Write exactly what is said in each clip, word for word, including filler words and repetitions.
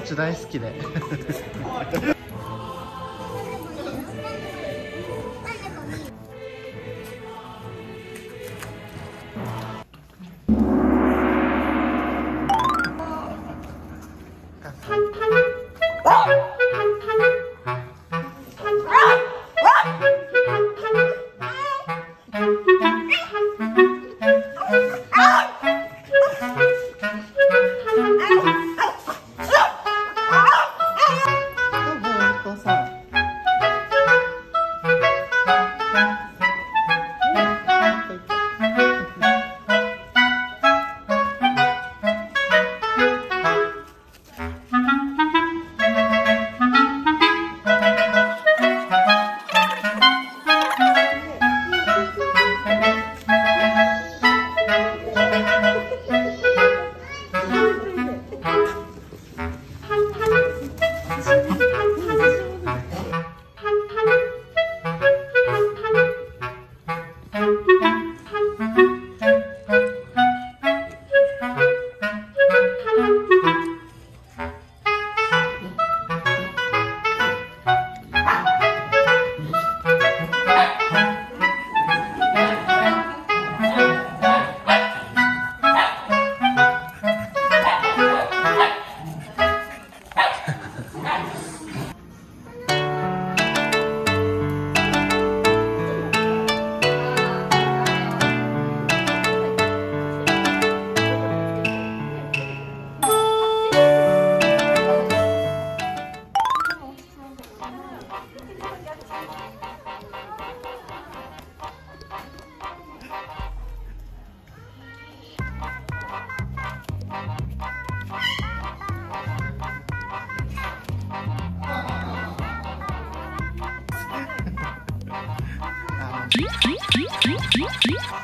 たち大好きで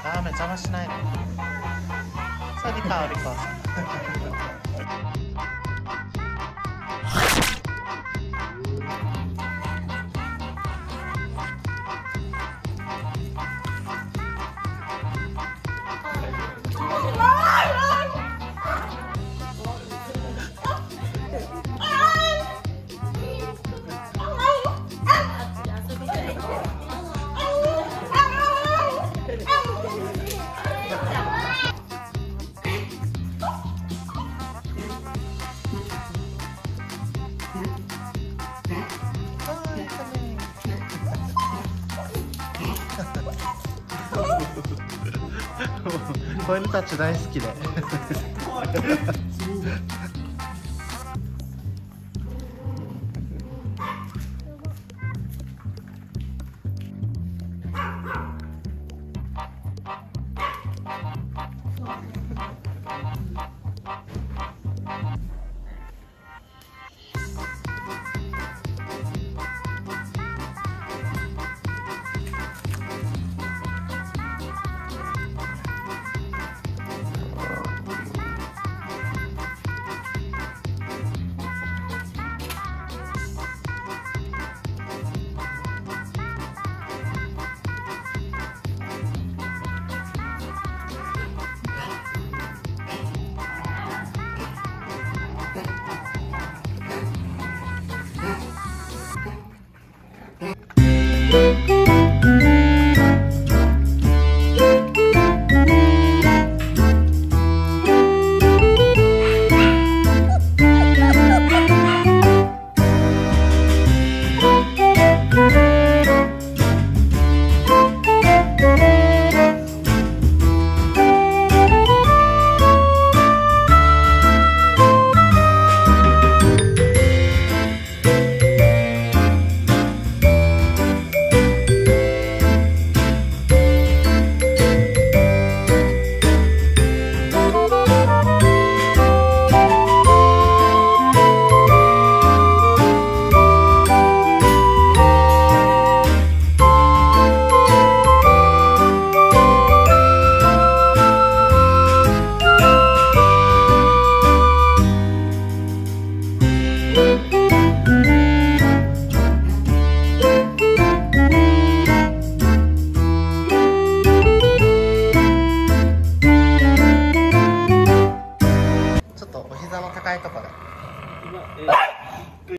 ラーメン邪魔しないで。サディカオリコ。子犬たち大好きで